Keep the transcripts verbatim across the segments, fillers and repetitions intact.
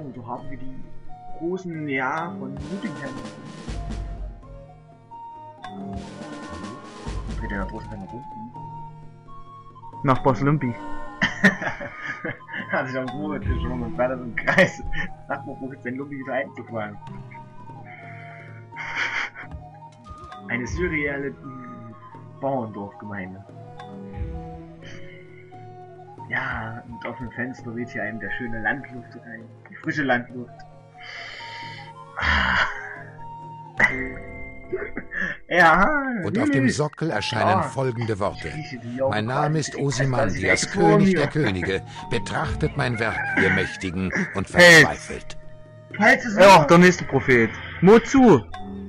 Oh, so haben wir die großen, ja, von Nottingham. Dreht er da bloß keine Runden? Nach Boss Lumpi. Hat sich am Ruhetisch rum und weiter im Kreis. Nach wo probiert sein Lumpi wieder einzufahren. Eine surreale Bauerndorfgemeinde. Ja, mit offenem Fenster weht hier einem der schöne Landluft rein. Die frische Landluft. Ja, und auf dem Sockel erscheinen oh, folgende Worte. Mein Name ist Ozymandias, König der Könige. Betrachtet mein Werk, ihr Mächtigen, und verzweifelt. Ja, der nächste Prophet. Wozu?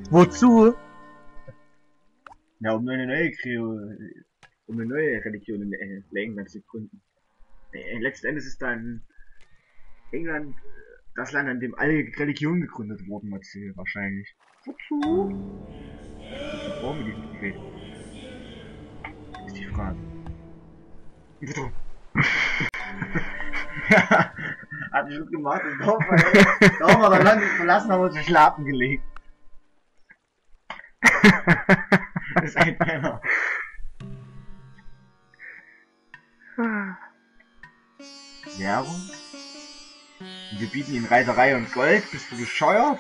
Wozu? Ja, um eine neue Religion, um eine neue Religion in England zu gründen. Letzten Endes ist dann England das Land, an dem alle Religionen gegründet wurden, wahrscheinlich. Wozu? Warum mit diesem Prophet? Ist die Frage. Wozu? Ja, hat mich gut gemacht, das Dorf war das Land verlassen, haben uns zu schlafen gelegt. Das ist ein Penner. Werbung? Wir bieten ihnen Reiterei und Gold. Bist du bescheuert?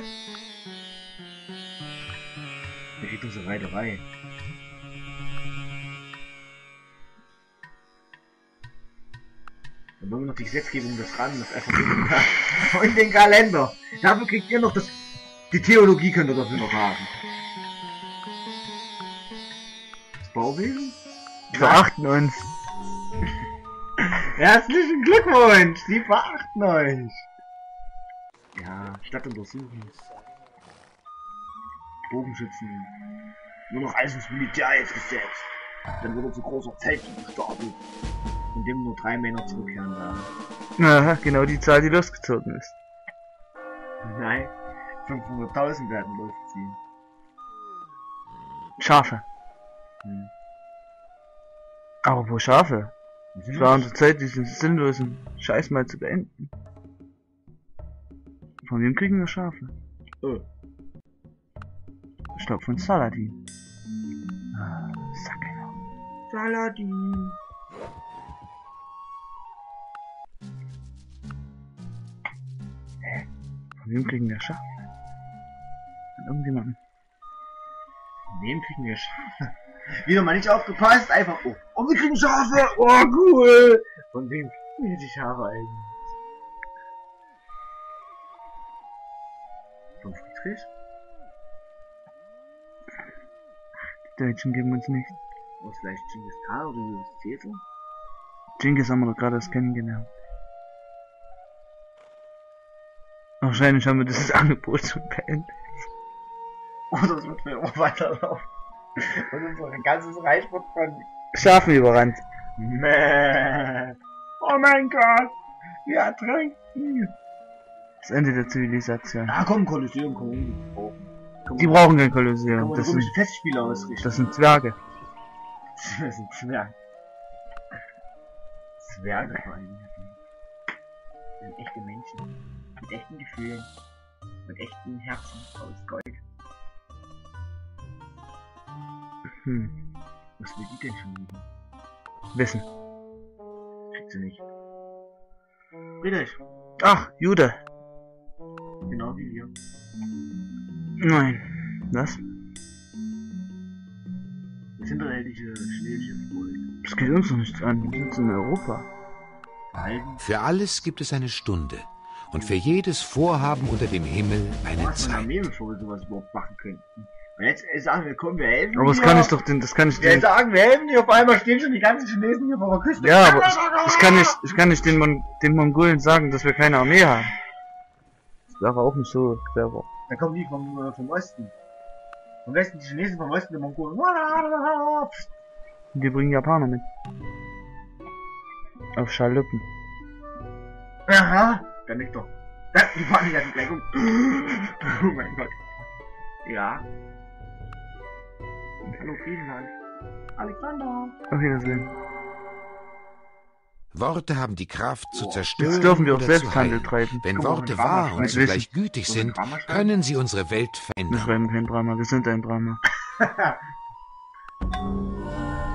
Wer gibt unsere Reiterei? Dann wollen wir noch die Gesetzgebung, das Rahmen, das F A Q und den Kalender. Dafür kriegt ihr noch das... Die Theologie könnt ihr dafür noch haben. Das Bauwesen? Wir verachten uns. Herzlichen Glückwunsch! Sie verachten euch! Ja, Stadt untersuchen. Bogenschützen. Nur noch alles ins Militär jetzt gesetzt. Dann wird uns ein großer Feldzug gestartet. In dem nur drei Männer zurückkehren werden. Aha, genau die Zahl, die losgezogen ist. Nein, fünfhunderttausend werden losziehen. Schafe. Hm. Aber wo Schafe? Es war unsere Zeit, diesen sinnlosen Scheiß mal zu beenden. Von wem kriegen wir Schafe? Oh. Ich glaube von Saladin. Ah, Sack genau. Saladin. Hä? Von wem kriegen wir Schafe? Von irgendjemandem. Von wem kriegen wir Schafe? Wieder mal nicht aufgepasst, einfach oh. Und oh, wir kriegen Schafe! Oh cool! Von wem kriegen wir die Schafe eigentlich? Von Friedrich? Die Deutschen geben uns nicht. Oder vielleicht Genghis Khan oder Julius Caesar? Genghis haben wir doch gerade erst kennengelernt. Wahrscheinlich haben wir dieses Angebot schon beendet. Oder es wird mir immer weiterlaufen. Und unser ganzes Reich wird von Schafen überrannt. Mäh. Oh mein Gott! Wir ertrinken! Das Ende der Zivilisation. Ah komm, Kolosseum, komm. Oh. komm Die brauchen kein Kolosseum. Das sind Festspiele ausrichten. Das sind Zwerge. Das sind Zwerge. Zwerge vor allem. Das sind echte Menschen. Mit echten Gefühlen. Mit echten Herzen aus Gold. Hm. Was will die denn schon lieben? Wissen. Kriegt sie nicht. Friedrich! Ach, Jude! Genau wie wir. Nein. Was? Das hinterhältige Schneechen wohl. Das geht uns doch nichts an. Wir sind in Europa. Nein. Für alles gibt es eine Stunde. Und für jedes Vorhaben unter dem Himmel eine was Zeit. Was für eine sowas überhaupt machen könnten. Und jetzt sagen wir, komm, wir helfen dir. Aber das kann ich doch, das kann ich den... sagen, wir helfen dir, auf einmal stehen schon die ganzen Chinesen hier vor der Küste. Ja, aber ich kann nicht, ich kann nicht den, Mon den Mongolen sagen, dass wir keine Armee haben. Das wäre auch nicht so clever. Da kommen die vom, vom Osten. Vom Westen die Chinesen, vom Osten die Mongolen. Die bringen Japaner mit. Auf Schaluppen. Aha, dann nicht doch. Da, die fahren die ganzen gleich um. Oh mein Gott. Ja. Hallo Griechenland. Alexander! Okay, das Leben. Worte haben die Kraft zu zerstören oder zu heilen. Wenn Worte wahr und zugleich gütig sind, können sie unsere Welt verändern. Wir schreiben kein Drama, wir sind ein Drama.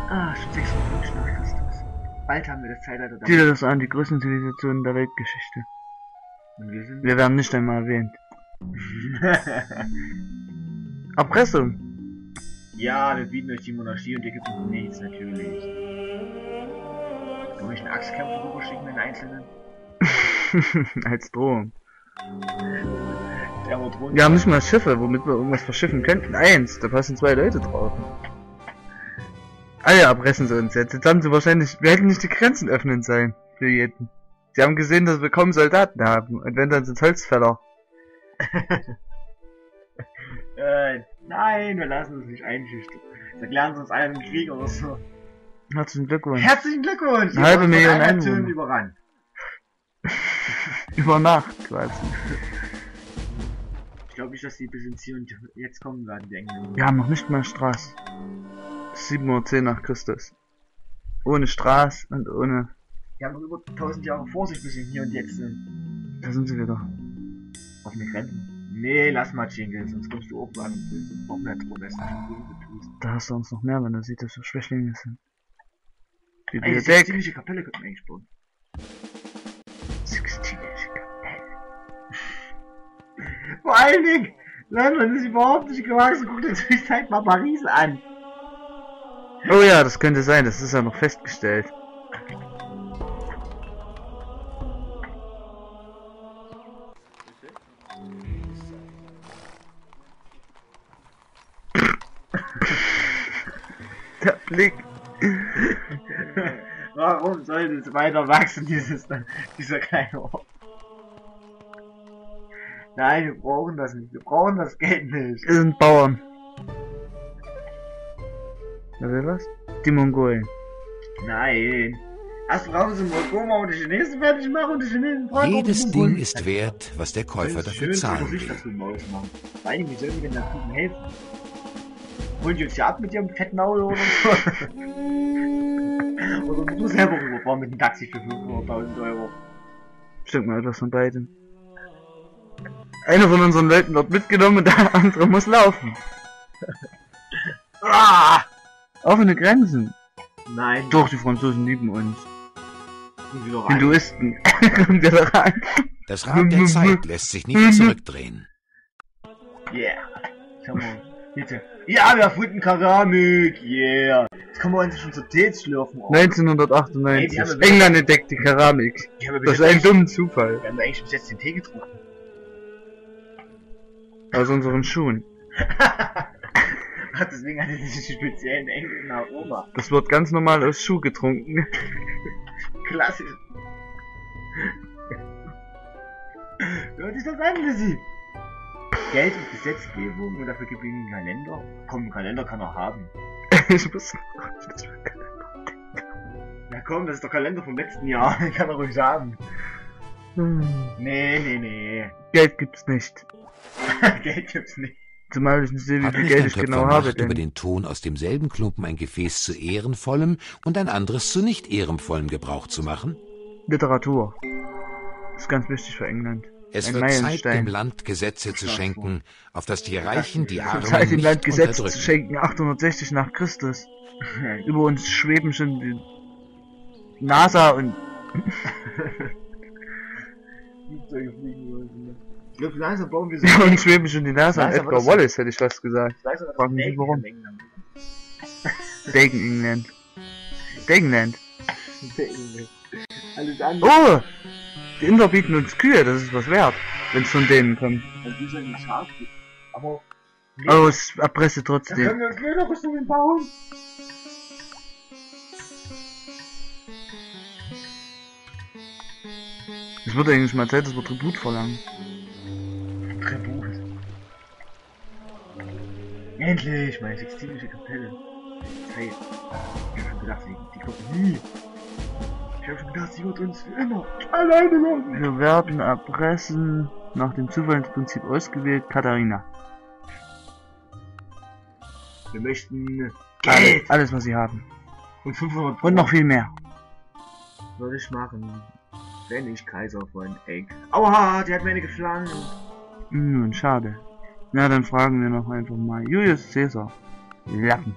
Ah, sechs Minuten Schlacht ist das. Bald haben wir das Zeitalter dabei. Sieh dir das an, die größten Zivilisationen der Weltgeschichte. Und wir sind... Wir werden nicht einmal erwähnt. Erpressung! Ja, wir bieten euch die Monarchie und ihr gibt uns nichts, natürlich. Soll ich einen Axtkämpfer rüberschicken, den Einzelnen? Als Drohung. Der wird runter. Wir haben nicht mal Schiffe, womit wir irgendwas verschiffen könnten. Eins, da passen zwei Leute drauf. Ah ja, erpressen sie uns jetzt. Jetzt haben sie wahrscheinlich... Wir hätten nicht die Grenzen öffnen sollen für jeden. Sie haben gesehen, dass wir kaum Soldaten haben. Und wenn, dann sind Holzfäller. äh, nein, wir lassen uns nicht einschüchtern. Sie erklären uns einen Krieg oder so. Herzlichen Glückwunsch. Herzlichen Glückwunsch! Eine halbe Million Einwohner überrannt. Über Nacht quasi. Ich glaube nicht, dass die bis ins Ziel und jetzt kommen werden, die Engländer. Wir haben noch nicht mal Straß. sieben Uhr zehn nach Christus. Ohne Straß und ohne... Die haben doch über tausend Jahre vor sich bis in hier und jetzt sind. Da sind sie wieder. Auf den Grenzen? Nee, lass mal Jingle, sonst kommst du oben an und willst du auch nicht drüber essen. Da hast du uns noch mehr, wenn du siehst, dass wir Schwächlinge sind. Die sixtinische Kapelle könnten wir eigentlich bauen. Sixtinische Kapelle. Vor allen Dingen, London ist überhaupt nicht gewachsen, guckt euch die Zeit mal Paris an. Oh ja, das könnte sein, das ist ja noch festgestellt. Der Blick. Warum sollte es weiter wachsen, dieses, dieser kleine Ort? Nein, wir brauchen das nicht. Wir brauchen das Geld nicht. Wir sind Bauern. Was ist das? Die Mongolen. Nein. Erst brauchen sie Mongolen und die Chinesen fertig machen und die Chinesen brauchen. Jedes Ding ist wert, was der Käufer dafür zahlen will. Vor allem, wie sollen wir denn da Kunden helfen? Holen die uns ja ab mit ihrem fetten Maul oder so? Oder musst du selber rüberfahren mit dem Taxi für fünfhunderttausend Euro? Stimmt mal etwas von beiden. Einer von unseren Leuten wird mitgenommen und der andere muss laufen. Ah! Offene Grenzen? Nein. Doch, die Franzosen lieben uns. Hinduisten. Kommt wieder rein. Das Rad der Zeit lässt sich nicht zurückdrehen. Yeah. Come on. Bitte. Ja, wir erfunden Keramik, yeah. Jetzt kommen wir uns schon zur Tee schlürfen. Auch. neunzehnhundertachtundneunzig. Hey, England entdeckt die Keramik. Die das ist ein dummer Zufall. Wir haben eigentlich bis jetzt den Tee getrunken. Aus unseren Schuhen. Deswegen hat er diesen speziellen englischen Aroma. Das wird ganz normal aus Schuh getrunken. Klassisch. Hört sich das an, Lizzie? Geld und Gesetzgebung und dafür gibt es einen Kalender. Komm, einen Kalender kann er haben. Ich muss... Na komm, das ist der Kalender vom letzten Jahr. Den kann er ruhig haben. Hm. Nee, nee, nee. Geld gibt's nicht. Geld gibt's nicht. Zumal ich nicht sehe, wie viel Geld ich genau habe. Denn über den Ton aus demselben Klumpen ein Gefäß zu ehrenvollem und ein anderes zu nicht ehrenvollem Gebrauch zu machen? Literatur. Ist ganz wichtig für England. Es wird Zeit, dem Land Gesetze zu schenken, auf das die Reichen die Armen nicht unterdrücken. Es wird Zeit, dem Land Gesetze zu schenken, achthundertsechzig nach Christus. Über uns schweben schon die NASA und... Langsam bauen wir so. Ja, und schweben schon die NASA an Edgar Wallace, hätte ich fast gesagt. Fragen Sie warum. Degen England. Degenland. Oh! Die Inder bieten uns Kühe, das ist was wert, wenn es von denen kommt. Aber oh, ich erpresse trotzdem. Dann können wir uns Lederrüstungen bauen. Es wird eigentlich mal Zeit, dass wir Tribut verlangen. Tribut. Endlich, meine sixtinische Kapelle. Zeit. Ich hab schon gedacht, die kommt nie. Ich hab schon gedacht, sie wird uns für immer alleine lassen. Wir werden erpressen, nach dem Zufallsprinzip ausgewählt, Katharina. Wir möchten Geld. Alles, alles was sie haben. Und fünfhundert Euro. Und noch viel mehr. würde ich machen, wenn ich Kaiser von Egg. Aua, die hat mir eine geschlagen. Hm, schade. Na, dann fragen wir noch einfach mal. Julius Caesar. Lappen.